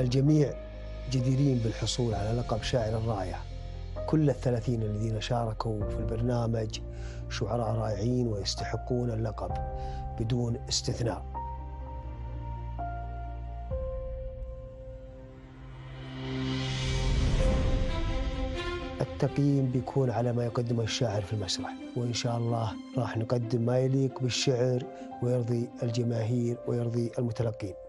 الجميع جديرين بالحصول على لقب شاعر الراية. كل ال30 الذين شاركوا في البرنامج شعراء رائعين ويستحقون اللقب بدون استثناء. التقييم بيكون على ما يقدمه الشاعر في المسرح، وإن شاء الله راح نقدم ما يليق بالشعر ويرضي الجماهير ويرضي المتلقين.